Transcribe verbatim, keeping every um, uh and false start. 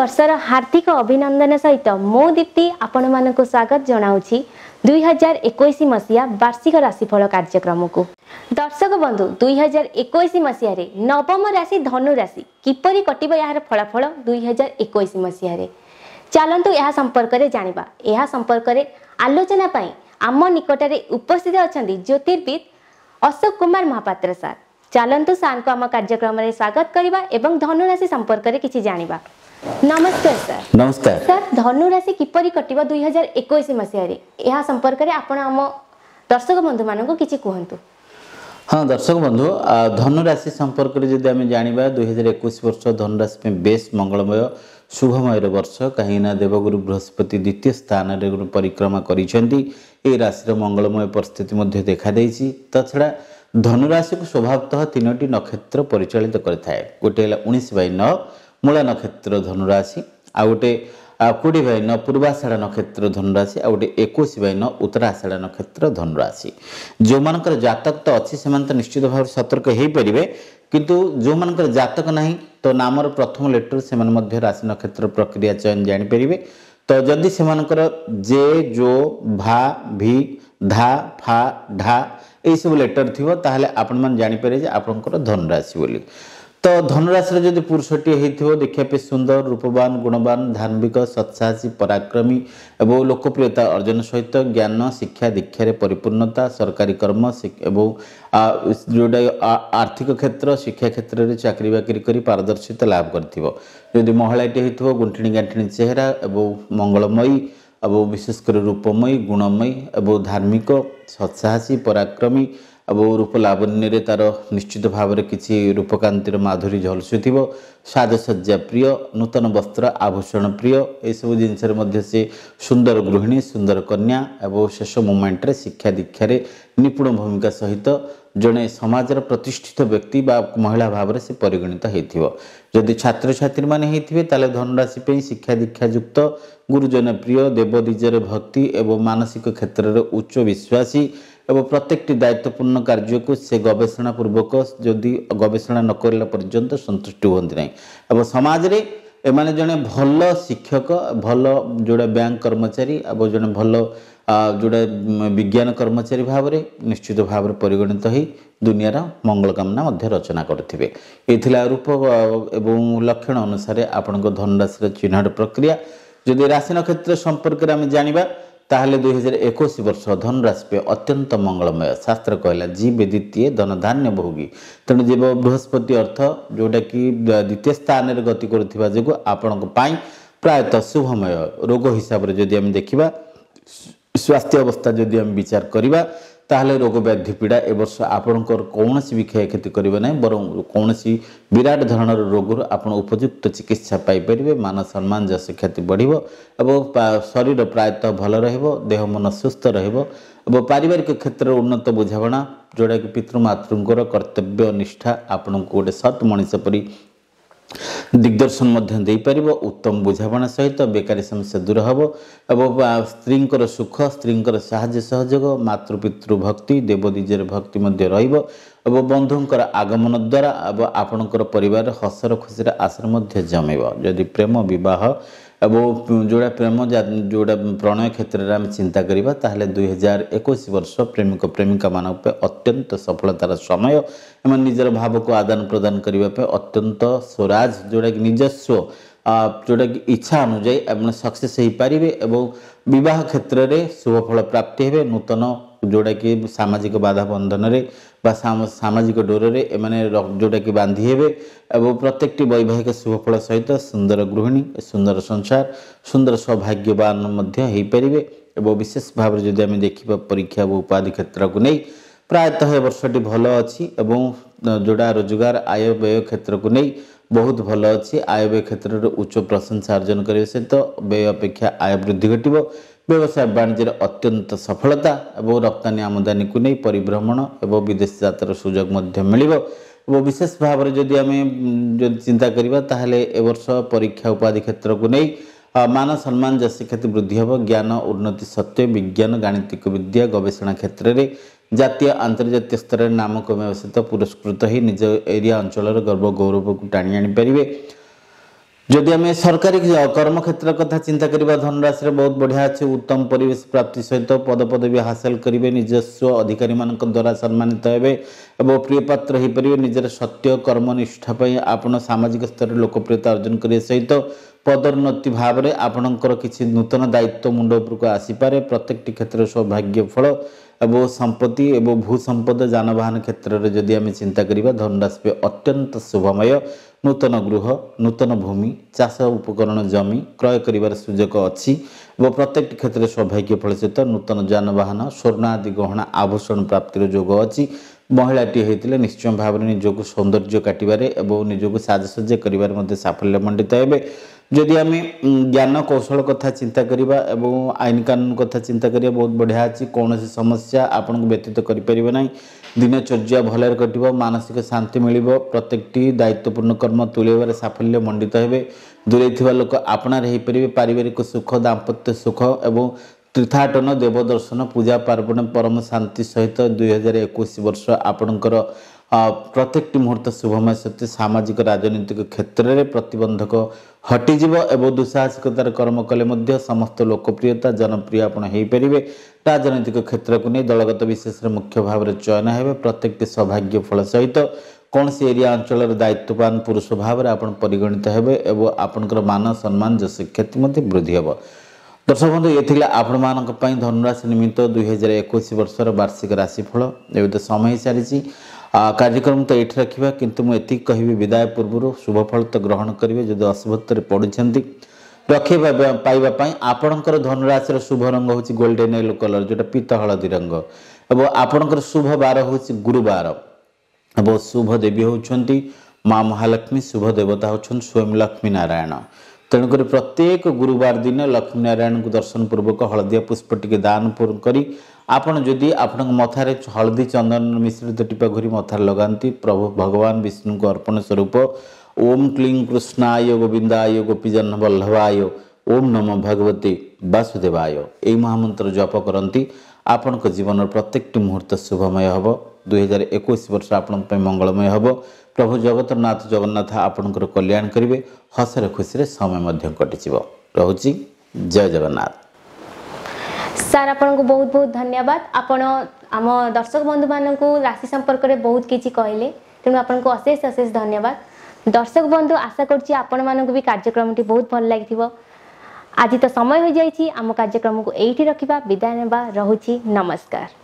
वर्षर हार्दिक अभिनंदन सहित मो दीप्ति आपण मानक स्वागत जनाऊँगी दुई हजार एक मसीहा वार्षिक राशिफल कार्यक्रम को। दर्शक बंधु दुई हजार एक मसीह नवम राशि धनु राशि किपरि कटिबो यार फलाफल दुई हजार एक मसीह चलतु यह संपर्क में जाना। यह संपर्क में आलोचना पाई आम निकट में उपस्थित अच्छा ज्योतिर्विद अशोक कुमार महापात्र सार। चलतु सार को आम कार्यक्रम में स्वागत करवा और धनुराशि संपर्क में किसी जाना। नमस्कार सर। नमस्कार सर। धनु राशि किपरि कटिबो दुई हजार एक मसीह संपर्क में आपण आम दर्शक बंधु मान किसी कहतु। हाँ दर्शक बंधु धनु राशि संपर्क में जब आम जाना दुई हजार एक वर्ष धनु राशि बेस मंगलमय शुभमय वर्ष कहीं देवगुरु बृहस्पति द्वितीय स्थान में परिक्रमा करछंती। ए राशि मंगलमय परिस्थिति देखा देछि। तछड़ा धनु राशि को स्वभावतः तीनोटी नक्षत्र परिचालित करथाय। गोटे है उन्नीस बाई नौ मूला नक्षत्र धनुराशि, आ गोटे कोड़ी बाई नौ पूर्वाषाढ़ नक्षत्र धनुराशि, आ गोटे एकोश बाई नौ उत्तराषाढ़ नक्षत्र धनुराशि। जो मान जातक तो अच्छी से निश्चित भाव सतर्क हो पारे, किंतु जो मान जातक नहीं तो नामर प्रथम लेटर से राशि नक्षत्र प्रक्रिया चयन जानीपर। तो जदि से जे जो भा भी धा फा ढा यही सब लेटर थी ताहले आपण मन जानीपर आपणकर धनुराशि बोली। तो धनुराशि जदि पुरुषटी होता देखापी सुंदर रूपवान गुणवान धार्मिक सत्साहसी पराक्रमी और लोकप्रियता अर्जन सहित ज्ञान शिक्षा दीक्षार परिपूर्णता सरकारी कर्म और जोटा आर्थिक क्षेत्र शिक्षा क्षेत्र में चाकरी बाकरी कर पारदर्शिता लाभ कर महिलाटी होता गुंठिणी गांठिणी चेहरा और मंगलमयी अब विशेषकर रूपमयी गुणमयी और धार्मिक सत्साहसी पराक्रमी अब रूप लावण्य तार निश्चित भाव में किसी रूपकांतिर माधुरी झलसुव साजसज्जा प्रिय नूतन वस्त्र आभूषण प्रिय यू जिनमें से सुंदर गृहिणी सुंदर कन्या और शेष मोमेंट रे शिक्षा दीक्षार निपुण भूमिका सहित जड़े समाज प्रतिष्ठित व्यक्ति बा महिला भाव से परिगणित होती। जदि छात्र छात्री मैंने धनुराशि शिक्षा दीक्षायुक्त गुरुजन प्रिय देवदीजर भक्ति एवं मानसिक क्षेत्र में उच्च विश्वासी एवं प्रत्येक दायित्वपूर्ण कार्य को से गवेषणा पूर्वक जदि गवेषणा न करला पर्यंत संतुष्टि होती ना और समाज में एम जड़े भल शिक्षक भल जोड़ा बैंक कर्मचारी और जड़े भल जोड़ा विज्ञान कर्मचारी भाव में निश्चित भाव में परिगणित हो दुनिया मंगल कामना रचना करेंगे। ये रूप एवं लक्षण अनुसार आपण धनुराशि चिन्ह प्रक्रिया। यदि राशि नक्षत्र संपर्क में जाना ताहले दुई हजार एक वर्ष धनुराशि पे अत्यंत मंगलमय। शास्त्र कहला जी द्वितीय धनधान्य भोगी, तेणु जीव बृहस्पति अर्थ जोटा कि द्वितीय स्थान में गति करुवा जो आपण प्रायतः शुभमय। रोग हिसाब से जदि आम देखा स्वास्थ्य अवस्था जदि आम विचार करवा ताहले रोग व्याधि पीड़ा ए वर्ष आपणकर कौनसी भी क्षय क्षति करेंगे ना, बर कौन विराट धरणर रोगर आपड़ उपयुक्त चिकित्सा पाइपर, मान सम्मान जश ख्याति बढ़िबो और शरीर प्रायतः भल रहिबो, देह मन सुस्थ रहिबो। पारिवारिक क्षेत्र उन्नत बुझाणा जोटा कि पितृमातृंकर कर्तव्य निष्ठा आपण को गोटे सत् मनीष परी दिग्दर्शन मध्य दे पारिब। उत्तम बुझाणा सहित बेकारी समस्या दूर हम और स्त्रीर सुख स्त्रीर साहाय्य सहयोग मातृपितृ भक्ति देवदीजर भक्ति मध्य रहिबो। अब बंधुंकर आगमन द्वारा अब आपणकर परिवार हसर खुशी आशर मध्य जमेब। यदि प्रेम बह एवं जोड़ा प्रेम जोड़ा प्रणय क्षेत्र में आम चिंता करवा ताहले दुई हजार एक वर्ष प्रेमिक प्रेमिका मानक अत्यंत सफलतार समय। एम निजर भाव को आदान प्रदान करने अत्यंत स्वराज जोटा कि निजस्व जोटा कि इच्छा अनुजाई आप सक्सेस हो पारे और बह क्षेत्र में शुभफल प्राप्ति हे। नूतन जोटा कि सामाजिक बाधा बंधन रे बा सामाजिक डोर रे एमाने जोटा कि बांधि हेबे और प्रत्येक वैवाहिक शुभफल सहित सुंदर गृहिणी सुंदर संसार सुंदर सौभाग्यवान मध्य हो पारे। और विशेष भाव में जदि आम देखा परीक्षा और उपाधि क्षेत्र को नहीं प्रायतः वर्षटी भल अच्छी और जोड़ा रोजगार आय व्यय क्षेत्र को नहीं बहुत भल अच्छी। आय व्यय क्षेत्र में उच्च प्रशंसा अर्जन करने सहित व्यय अपेक्षा आय वृद्धि घटो। व्यवसाय वाणिज्य अत्यंत सफलता और रप्तानी आमदानी को नहीं परिभ्रमण और विदेश यात्रा सुयोग मिल। विशेष भाव में जदि आम चिंता करवा ताहले ए वर्ष परीक्षा उपाधि क्षेत्र को नहीं मान सम्मान जश ख्याति वृद्धि हम। ज्ञान उन्नति सत्य विज्ञान गाणितिक विद्या गवेषणा क्षेत्र में जातीय अंतर्जातीय स्तर में नाम कमेवा सहित पुरस्कृत हो निज एरिया अंचल गर्व गौरव को टाणी आनीपर। जदि आम सरकारी कर्म क्षेत्र कथा चिंता करवा धनराशि रे बहुत बढ़िया अच्छे उत्तम परिवेश प्राप्ति सहित पदपदवी हासिल करेंगे निजस्व अधिकारी मान द्वारा सम्मानित होते और प्रियपात्र हो पारे निजर सत्य कर्मनिष्ठा आपण सामाजिक स्तर लोकप्रियता अर्जन करने सहित पदोन्नति भाव में आपणकर किसी नूतन दायित्व मुंड उपरको आसीपे प्रत्येक क्षेत्र सौभाग्य फल और संपत्ति एवं भूसंपद जानवाहन क्षेत्र में जदि आम चिंता करवा धनराशि पे अत्यंत शुभमय नूतन गृह नूतन भूमि चाष उपकरण जमी क्रय कर सुजोग अच्छी और प्रत्येक क्षेत्र में सौभाग्य फलसहित नूतन जानवाहन स्वर्ण आदि गहना आभूषण प्राप्तिर जोग अच्छी महिलाटी होते निश्चय भाव में निजक सौंदर्य काटवे और निजक साजसज्जा कर साफल्य मंडित होते। जदि आम ज्ञान कौशल कथा चिंता करवा और आईन कानून कथा चिंता करवा बहुत बढ़िया अच्छी कौन सी समस्या आपन को व्यतीत करें ना दिनचर्या भलर कटो मानसिक शांति मिल प्रत्येक दायित्वपूर्ण कर्म तुलेबार साफल्य मंडित होते दूरे लोक आपणार हो पारे पारिवारिक सुख दाम्पत्य सुख और तीर्थाटन देवदर्शन पूजा पार्वण परम शांति सहित दुई हजार एकुश वर्ष आपणकर प्रत्येक मुहूर्त शुभमय सत्य सामाजिक राजनीतिक क्षेत्र में प्रतिबंधक हटिज और दुस्साहसिकतार कर्म कले समस्त लोकप्रियता जनप्रिय आपड़ हो पारे राजनीतिक क्षेत्र को नहीं दलगत विशेष मुख्य भाव में चयन होबे प्रत्येक सौभाग्य फल सहित कौन से एरिया अंचल दायित्ववान पुरुष भाव में आपड़ परिगणित होबे और आपणकर मान सम्मान जस ख्याति वृद्धि होब। दर्शक बंधु ये आपण धनुराशि निमित्त दुई हजार एकुश वर्षर वार्षिक राशिफल ए समय सारी कार्यक्रम तो ये रखा किंतु मुझे कहि विदाय पूर्व शुभफल तो ग्रहण करेंगे जब असुभत्तर पड़ुंट रखे पाइबापी आपणकर धनुराशि शुभ रंग हूँ गोल्डेन येलो कलर जोटा पीत हलदी रंग और आपणकर शुभ बार हूँ गुरुवार और शुभ देवी होती माँ महालक्ष्मी शुभ देवता होछन स्वयं लक्ष्मी नारायण तेणुकर प्रत्येक गुरुवार दिन लक्ष्मी नारायण को दर्शन पूर्वक हलदिया पुष्प टी दान कर आपन जदि आपण मथारे हलदी चंदन मिश्रित टीपा घूरी मथार लगाती प्रभु भगवान विष्णु को अर्पण स्वरूप ओम क्लीं कृष्णाय गोविंदाय गोपीजन वल्लभाय ओम नमो भगवते वासुदेवाय यही महामंत्र जप करती आपण जीवन प्रत्येक मुहूर्त शुभमय हम दुई हजार एकुश वर्ष आपण मंगलमय हम प्रभु जगतनाथ जगन्नाथ आपणकर कल्याण करेंगे हसरे खुशी समय कटिज रोचे जय जगन्नाथ। सार आपण को बहुत बहुत धन्यवाद आपण आम दर्शक बंधु मान को राशि संपर्क में बहुत किसी कहले तेणु आपण को अशेष अशेष धन्यवाद। दर्शक बंधु आशा करुँच आपण मानक भी कार्यक्रम टी बहुत भल लगी आज तो समय हो जाए आम कार्यक्रम को ये रखा विदाय नेबा रहुछि नमस्कार।